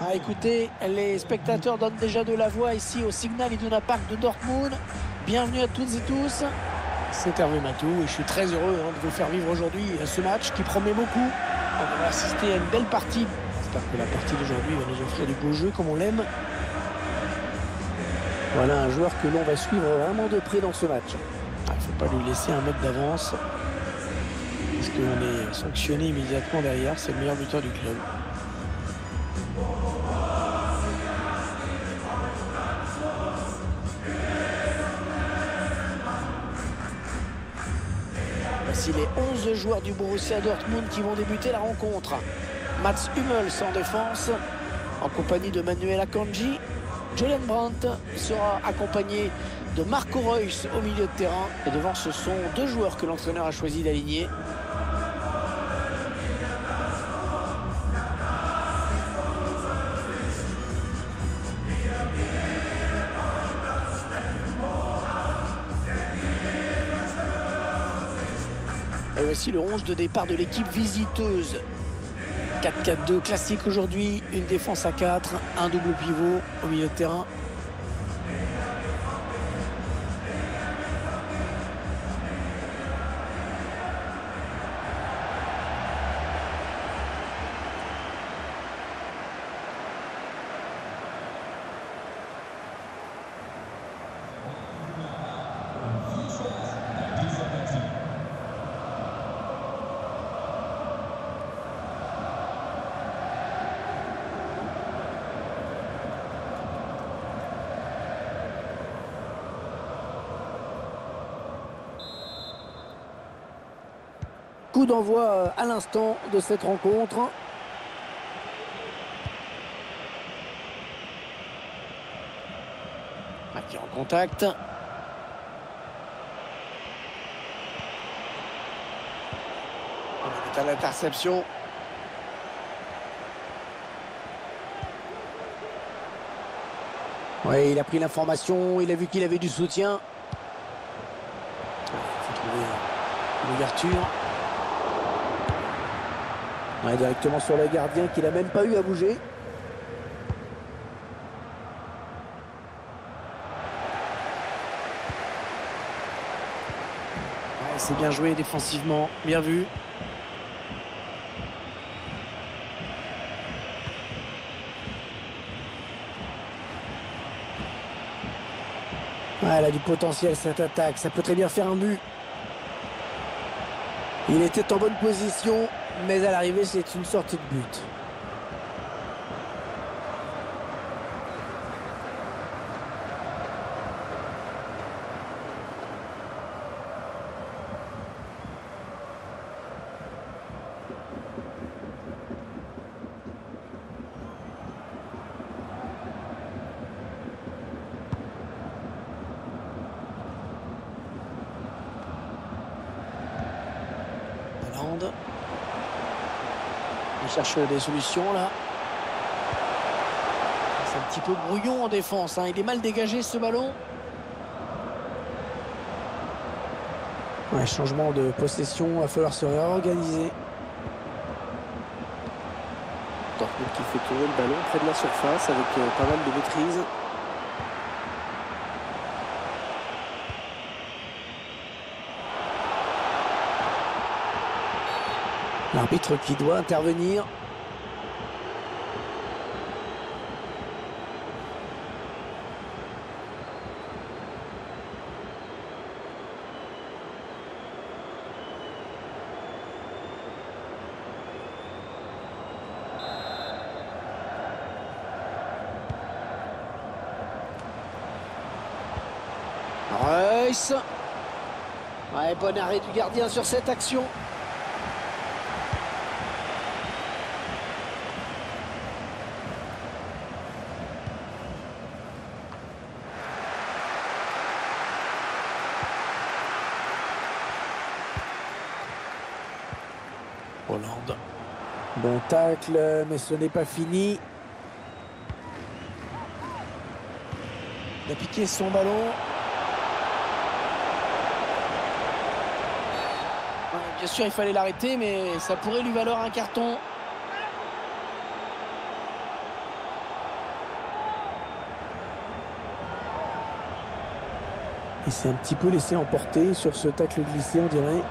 Ah, écoutez, les spectateurs donnent déjà de la voix ici au Signal Iduna Park de Dortmund. Bienvenue à toutes et tous. C'est Hervé Matou et je suis très heureux de vous faire vivre aujourd'hui ce match qui promet beaucoup. On va assister à une belle partie. J'espère que la partie d'aujourd'hui va nous offrir du beau jeu comme on l'aime. Voilà un joueur que l'on va suivre vraiment de près dans ce match. Ah, il ne faut pas lui laisser un mètre d'avance. Parce qu'on est sanctionné immédiatement derrière. C'est le meilleur buteur du club. Voici les 11 joueurs du Borussia Dortmund qui vont débuter la rencontre. Mats Hummels en défense, en compagnie de Manuel Akanji. Julian Brandt sera accompagné de Marco Reus au milieu de terrain. Et devant, ce sont deux joueurs que l'entraîneur a choisi d'aligner. Et voici le 11 de départ de l'équipe visiteuse. 4-4-2 classique aujourd'hui, une défense à 4, un double pivot au milieu de terrain. Coup d'envoi à l'instant de cette rencontre. Qui est en contact. On est à l'interception. Oui, il a pris l'information, il a vu qu'il avait du soutien. Il faut trouver l'ouverture. Ouais, directement sur le gardien qui n'a même pas eu à bouger. Ouais, c'est bien joué défensivement, bien vu. Ouais, elle a du potentiel cette attaque, ça peut très bien faire un but. Il était en bonne position. Mais à l'arrivée, c'est une sortie de but. Hollande. On cherche des solutions là. C'est un petit peu brouillon en défense. Il est mal dégagé ce ballon. Ouais, changement de possession, il va falloir se réorganiser. Dortmund qui fait tourner le ballon près de la surface avec pas mal de maîtrise. L'arbitre qui doit intervenir. Reus. Ouais, bon arrêt du gardien sur cette action. Hollande. Bon tacle, mais ce n'est pas fini. Il a piqué son ballon. Bien sûr, il fallait l'arrêter, mais ça pourrait lui valoir un carton. Il s'est un petit peu laissé emporter sur ce tacle glissé, on dirait.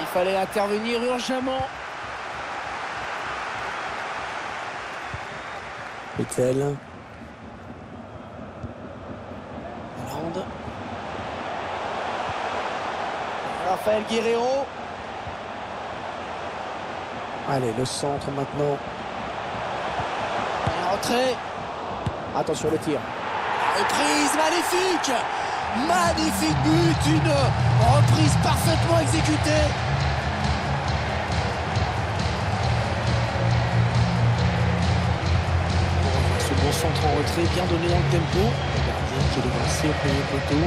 Il fallait intervenir urgemment. Pétel. Grande. Raphaël Guerreiro. Allez, le centre maintenant. La rentrée. Attention le tir. La reprise magnifique. Magnifique but. Une reprise parfaitement exécutée. Centre en retrait, bien donné dans le tempo. Le gardien qui est lancé au premier poteau.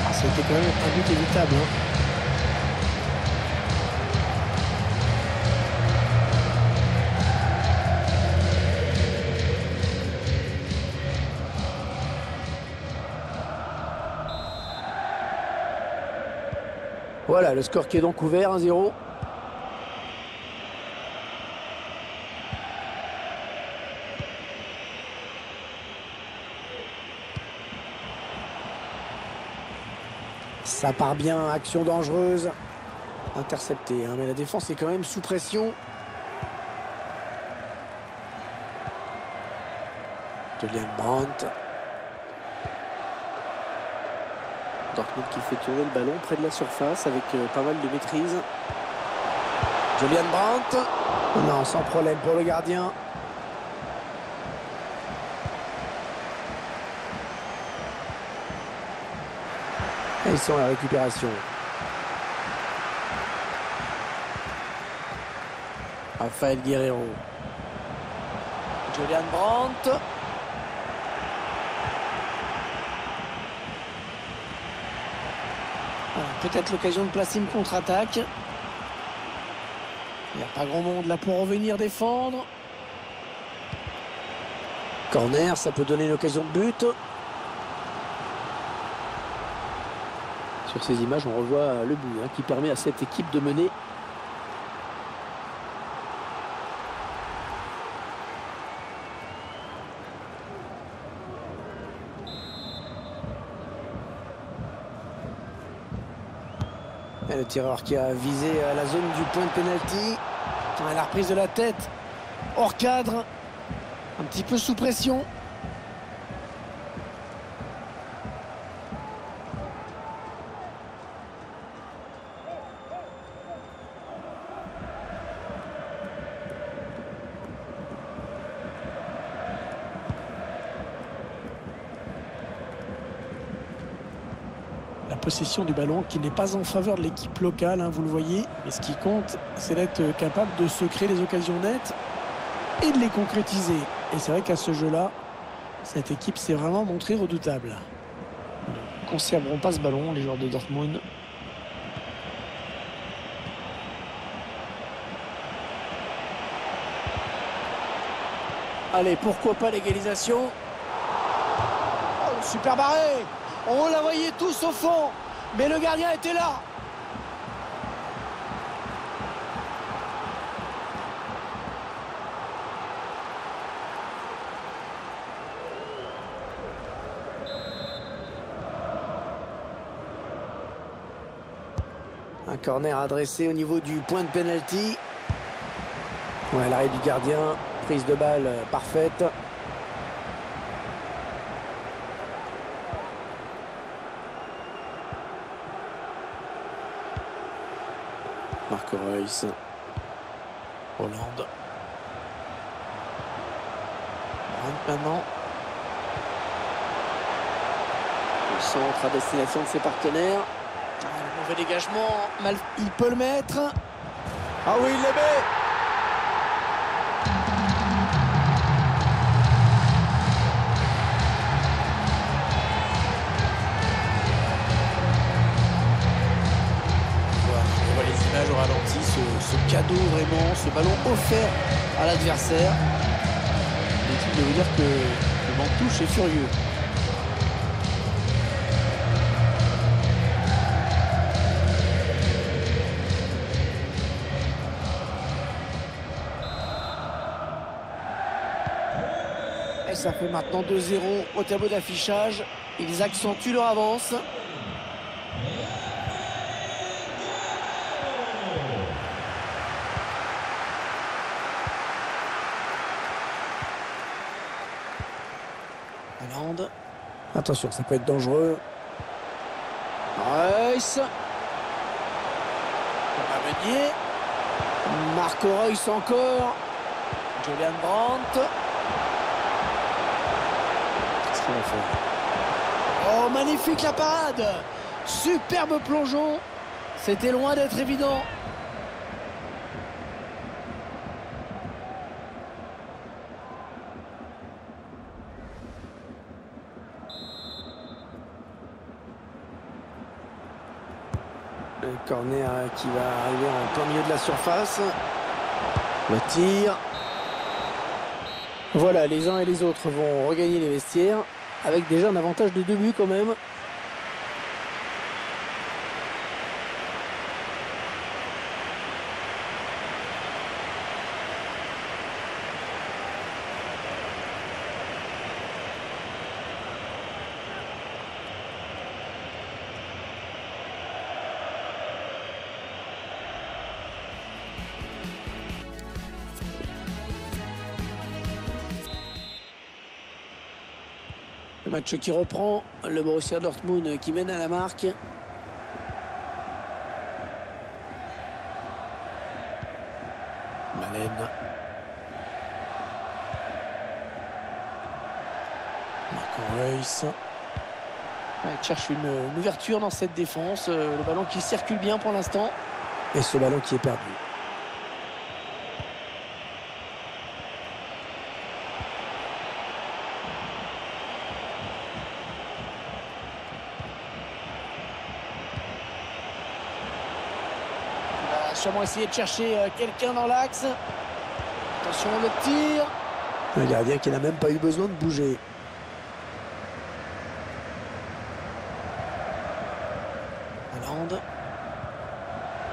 Ah, c'était quand même un but évitable. Hein. Voilà, le score qui est donc ouvert, 1-0. Ça part bien, action dangereuse. Intercepté, hein, mais la défense est quand même sous pression. Julian Brandt. Dortmund qui fait tourner le ballon près de la surface avec pas mal de maîtrise. Julian Brandt. Non, sans problème pour le gardien. Ils sont à la récupération. Raphaël Guerreiro. Julian Brandt. Peut-être l'occasion de placer une contre-attaque. Il n'y a pas grand monde là pour revenir défendre. Corner, ça peut donner l'occasion de but. Sur ces images, on revoit le but hein, qui permet à cette équipe de mener. Et le tireur qui a visé à la zone du point de pénalty. La reprise de la tête, hors cadre, un petit peu sous pression. Possession du ballon qui n'est pas en faveur de l'équipe locale, hein, vous le voyez. Mais ce qui compte, c'est d'être capable de se créer les occasions nettes et de les concrétiser. Et c'est vrai qu'à ce jeu-là, cette équipe s'est vraiment montrée redoutable. Ils ne conserveront pas ce ballon, les joueurs de Dortmund. Allez, pourquoi pas l'égalisation. Oh, super barré. On la voyait tous au fond, mais le gardien était là. Un corner adressé au niveau du point de pénalty. Ouais, l'arrêt du gardien, prise de balle parfaite. Marco Reus. Hollande. Maintenant. Le centre à destination de ses partenaires. Le mauvais dégagement. Mal... Il peut le mettre. Ah oui, il le met. cadeau vraiment, ce ballon offert à l'adversaire. L'équipe doit vous dire que le banc touche est furieux. Et ça fait maintenant 2-0 au tableau d'affichage. Ils accentuent leur avance. Attention, ça peut être dangereux. Reus. Meunier. Marco Reus encore. Julian Brandt. Qu'est-ce qu'il a fait? Oh, magnifique la parade. Superbe plongeon. C'était loin d'être évident. Corner qui va arriver en plein milieu de la surface. Le tir. Voilà, les uns et les autres vont regagner les vestiaires avec déjà un avantage de 2 buts quand même. Match qui reprend, le Borussia Dortmund qui mène à la marque. Malen. Marco Reus. Il cherche une ouverture dans cette défense. Le ballon qui circule bien pour l'instant. Et ce ballon qui est perdu. Sûrement essayer de chercher quelqu'un dans l'axe. Attention le tir. Le gardien qui n'a même pas eu besoin de bouger. Hollande.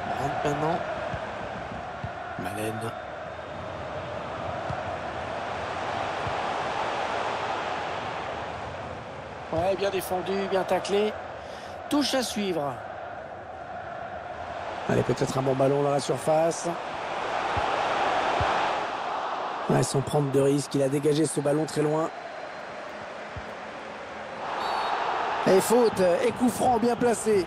Hollande maintenant. Malen. Ouais, bien défendu, bien taclé. Touche à suivre. Allez, peut-être un bon ballon dans la surface. Ouais, sans prendre de risque, il a dégagé ce ballon très loin. Et faute, et coup franc bien placé.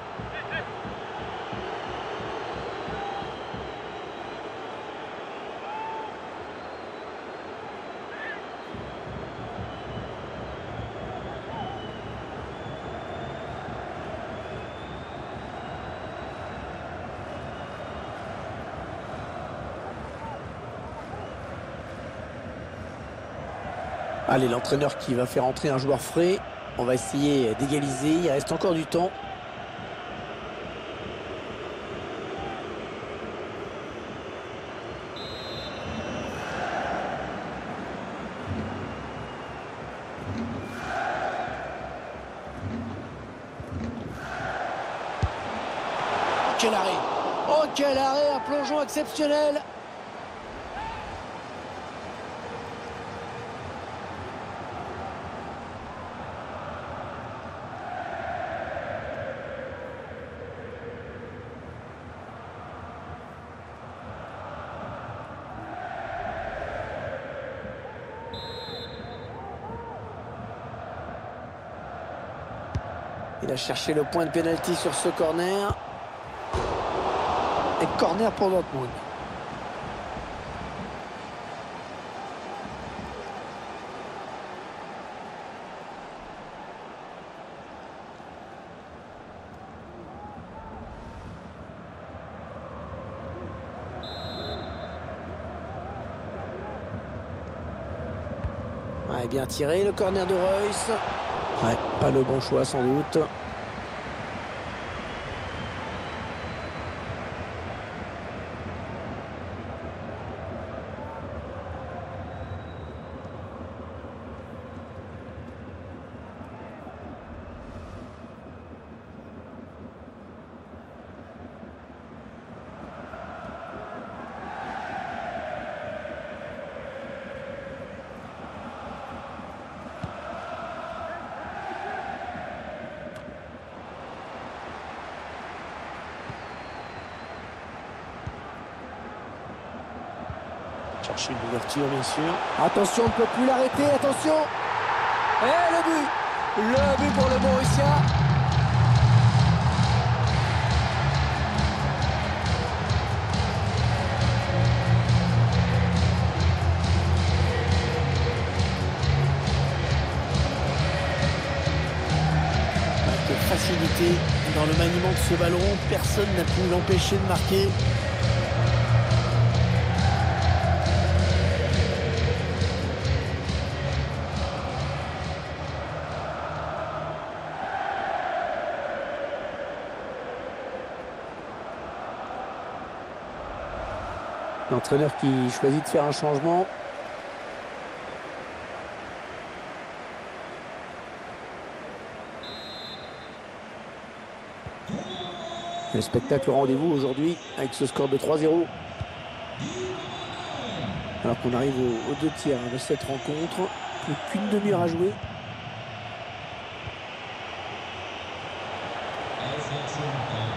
Allez, l'entraîneur qui va faire entrer un joueur frais. On va essayer d'égaliser. Il reste encore du temps. Quel arrêt! Oh, quel arrêt! Un plongeon exceptionnel! Il a cherché le point de pénalty sur ce corner. Et corner pour Dortmund. Ouais, bien tiré, le corner de Reus. Ouais, pas le bon choix sans doute. chercher une ouverture, bien sûr. Attention, on ne peut plus l'arrêter, attention. Et le but. Le but pour le Borussia. Avec facilité dans le maniement de ce ballon, personne n'a pu l'empêcher de marquer. L'entraîneur qui choisit de faire un changement. Le spectacle au rendez-vous aujourd'hui avec ce score de 3-0. Alors qu'on arrive aux deux tiers de cette rencontre. Plus qu'une demi-heure à jouer.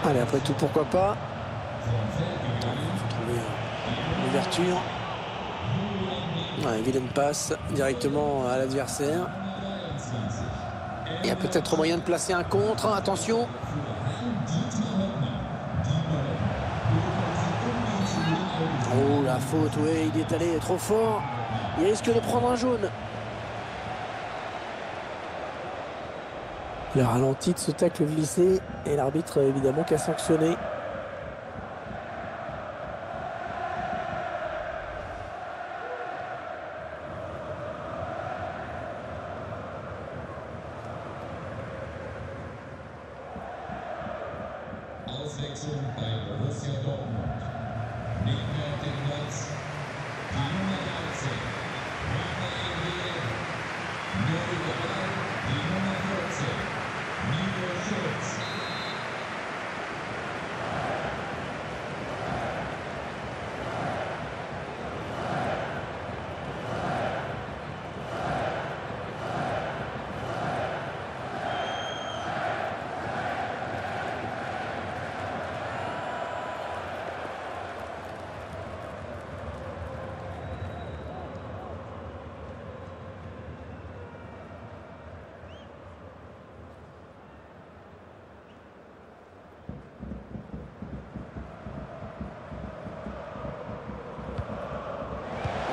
Allez, après tout, pourquoi pas. Ouverture. Ouais, Villem passe directement à l'adversaire. Il y a peut-être moyen de placer un contre. Attention. Oh, la faute. Oui, il est allé trop fort. Il risque de prendre un jaune. Le ralenti de ce tacle glissé. Et l'arbitre, évidemment, qui a sanctionné.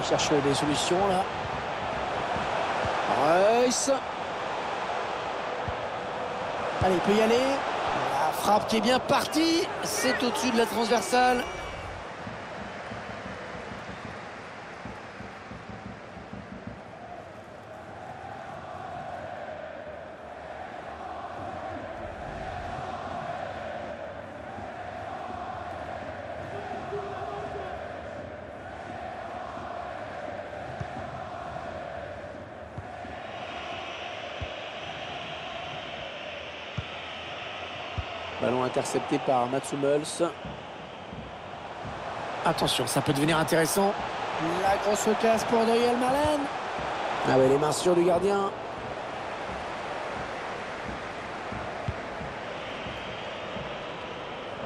Cherche des solutions là. Reus. Allez, il peut y aller. La frappe qui est bien partie. C'est au-dessus de la transversale. Ballon intercepté par Mats Hummels. Attention, ça peut devenir intéressant. La grosse classe pour Malen. Ah ouais, les mains sûres du gardien.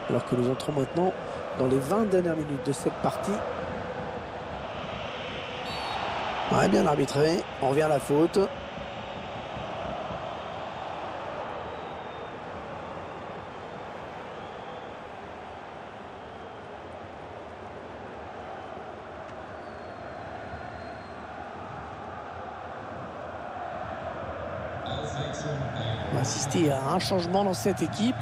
Alors que nous entrons maintenant dans les 20 dernières minutes de cette partie. Ouais, bien arbitré. On revient à la faute. On va assister à un changement dans cette équipe.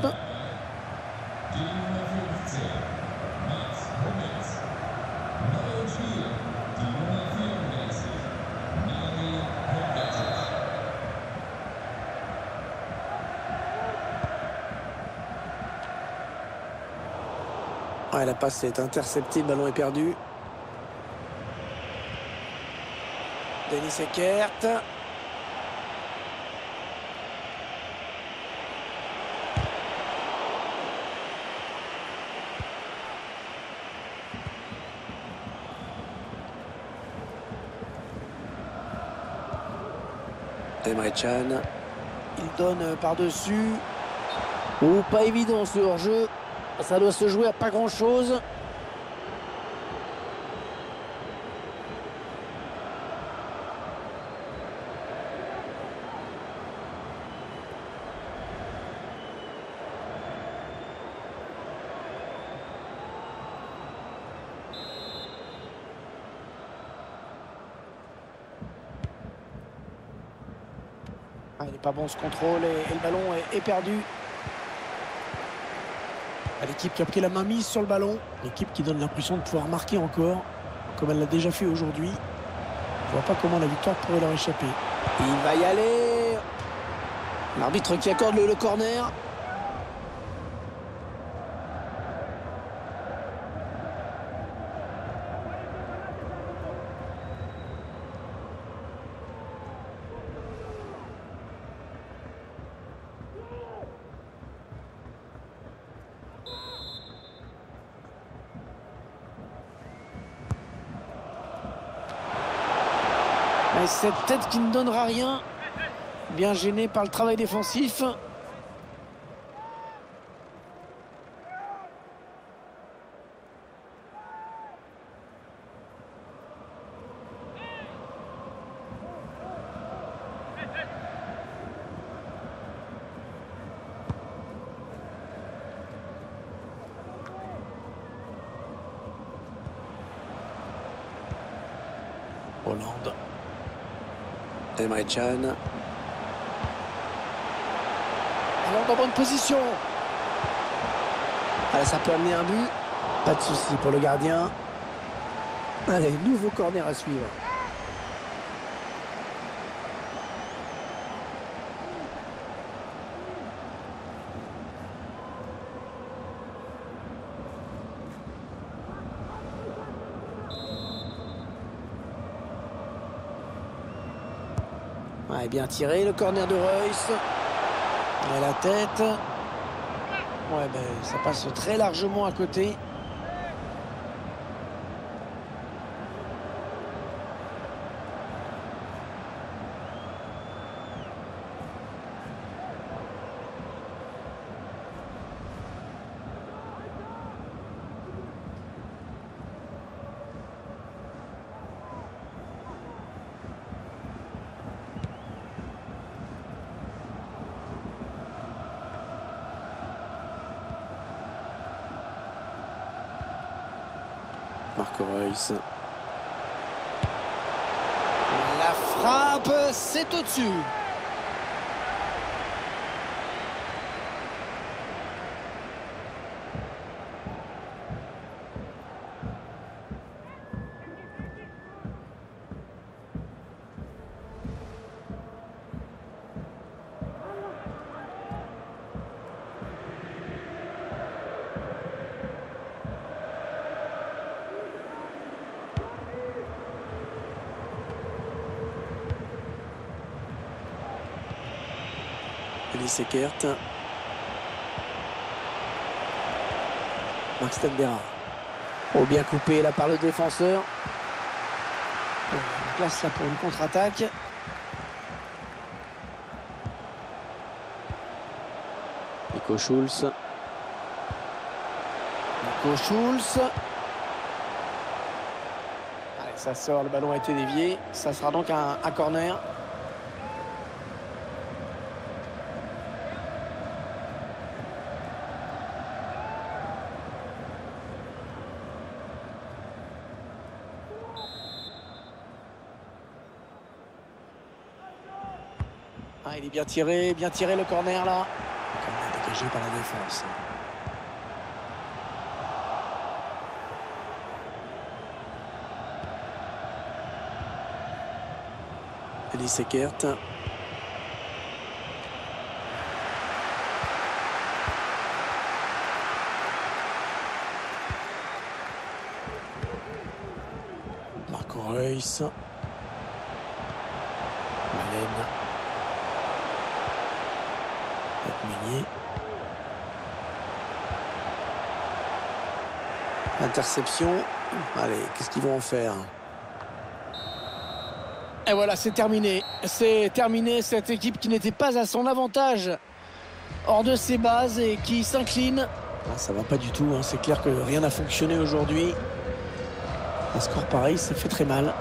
Ouais, la passe est interceptée, le ballon est perdu. Dennis Eckert. Il donne par-dessus. Oh, pas évident ce hors-jeu. Ça doit se jouer à pas grand-chose. Ah, il n'est pas bon ce contrôle et le ballon est perdu. L'équipe qui a pris la main mise sur le ballon. L'équipe qui donne l'impression de pouvoir marquer encore, comme elle l'a déjà fait aujourd'hui. Je ne vois pas comment la victoire pourrait leur échapper. Il va y aller. L'arbitre qui accorde le corner. Cette tête qui ne donnera rien, bien gênée par le travail défensif. Hollande. Alors dans bonne position. Allez, ça peut amener un but. Pas de souci pour le gardien. Allez, nouveau corner à suivre. Et bien tiré, le corner de Reus. Et la tête. Ouais, ben, ça passe très largement à côté. Marco Reus. La frappe, c'est au-dessus. Dennis Eckert. Max Stenberg. Oh, bien coupé là par le défenseur. On place là pour une contre-attaque. Nico Schulz. Nico Schulz. Allez, ça sort, le ballon a été dévié. Ça sera donc un corner. Il est bien tiré le corner là. Corner dégagé par la défense. Dennis Eckert. Marco Reus. Malen. Interception. Allez, qu'est-ce qu'ils vont en faire? Et voilà, c'est terminé. C'est terminé, cette équipe qui n'était pas à son avantage hors de ses bases et qui s'incline. Ça va pas du tout, hein. C'est clair que rien n'a fonctionné aujourd'hui. Un score pareil, ça fait très mal.